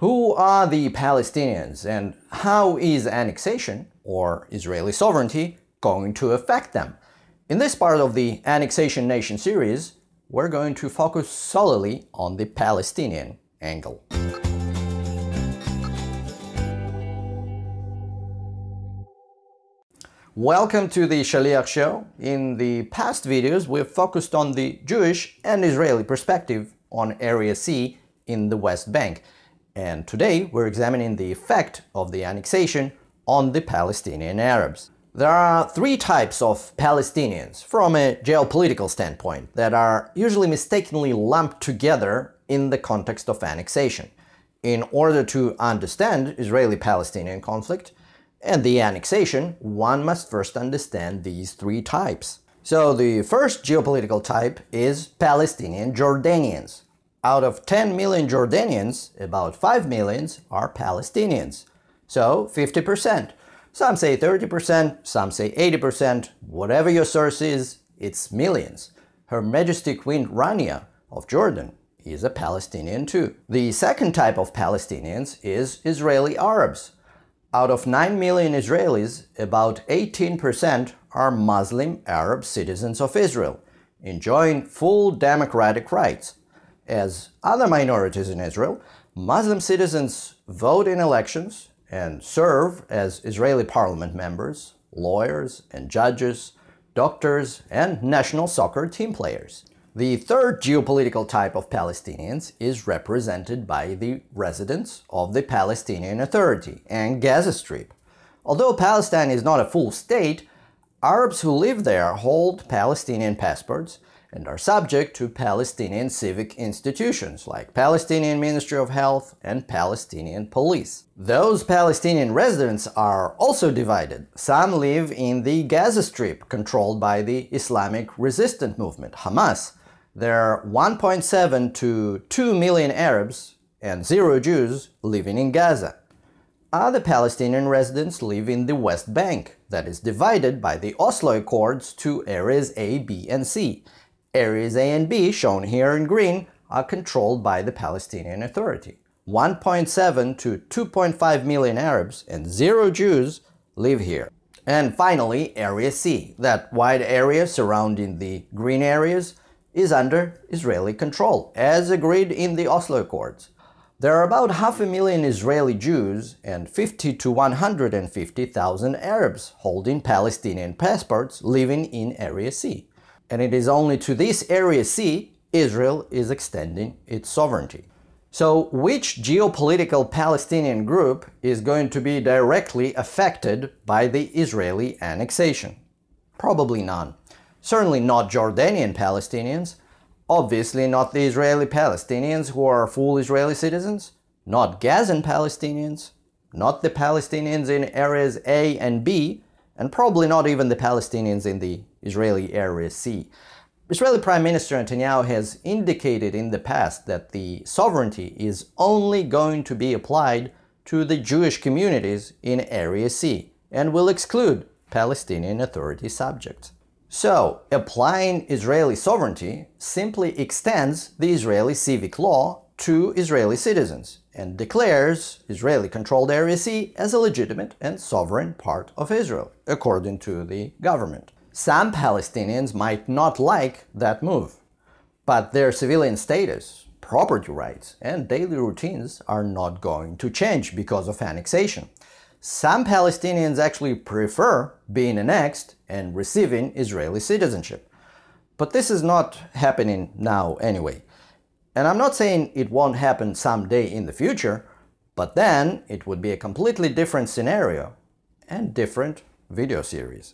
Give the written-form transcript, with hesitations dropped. Who are the Palestinians and how is annexation, or Israeli sovereignty, going to affect them? In this part of the Annexation Nation series, we're going to focus solely on the Palestinian angle. Welcome to The Shaliach Show. In the past videos, we've focused on the Jewish and Israeli perspective on Area C in the West Bank. And today we're examining the effect of the annexation on the Palestinian Arabs. There are three types of Palestinians from a geopolitical standpoint that are usually mistakenly lumped together in the context of annexation. In order to understand Israeli-Palestinian conflict and the annexation, one must first understand these three types. So the first geopolitical type is Palestinian Jordanians. Out of 10 million Jordanians, about 5 million are Palestinians. So 50%. Some say 30%, some say 80%. Whatever your source is, it's millions. Her Majesty Queen Rania of Jordan is a Palestinian too. The second type of Palestinians is Israeli Arabs. Out of 9 million Israelis, about 18% are Muslim Arab citizens of Israel, enjoying full democratic rights. As other minorities in Israel, Muslim citizens vote in elections and serve as Israeli parliament members, lawyers and judges, doctors and national soccer team players. The third geopolitical type of Palestinians is represented by the residents of the Palestinian Authority and Gaza Strip. Although Palestine is not a full state, Arabs who live there hold Palestinian passports and are subject to Palestinian civic institutions like Palestinian Ministry of Health and Palestinian Police. Those Palestinian residents are also divided. Some live in the Gaza Strip, controlled by the Islamic resistance movement, Hamas. There are 1.7 to 2 million Arabs and 0 Jews living in Gaza. Other Palestinian residents live in the West Bank, that is divided by the Oslo Accords to areas A, B, and C. Areas A and B, shown here in green, are controlled by the Palestinian Authority. 1.7 to 2.5 million Arabs and 0 Jews live here. And finally, Area C, that wide area surrounding the green areas, is under Israeli control, as agreed in the Oslo Accords. There are about 500,000 Israeli Jews and 50 to 150,000 Arabs holding Palestinian passports living in Area C. And it is only to this Area C Israel is extending its sovereignty. So which geopolitical Palestinian group is going to be directly affected by the Israeli annexation? Probably none. Certainly not Jordanian Palestinians, obviously not the Israeli Palestinians who are full Israeli citizens, not Gazan Palestinians, not the Palestinians in areas A and B, and probably not even the Palestinians in the Israeli Area C. Israeli Prime Minister Netanyahu has indicated in the past that the sovereignty is only going to be applied to the Jewish communities in Area C and will exclude Palestinian Authority subjects. So, applying Israeli sovereignty simply extends the Israeli civic law to Israeli citizens and declares Israeli-controlled Area C as a legitimate and sovereign part of Israel, according to the government. Some Palestinians might not like that move, but their civilian status, property rights, and daily routines are not going to change because of annexation. Some Palestinians actually prefer being annexed and receiving Israeli citizenship. But this is not happening now anyway. And I'm not saying it won't happen someday in the future, but then it would be a completely different scenario and different video series.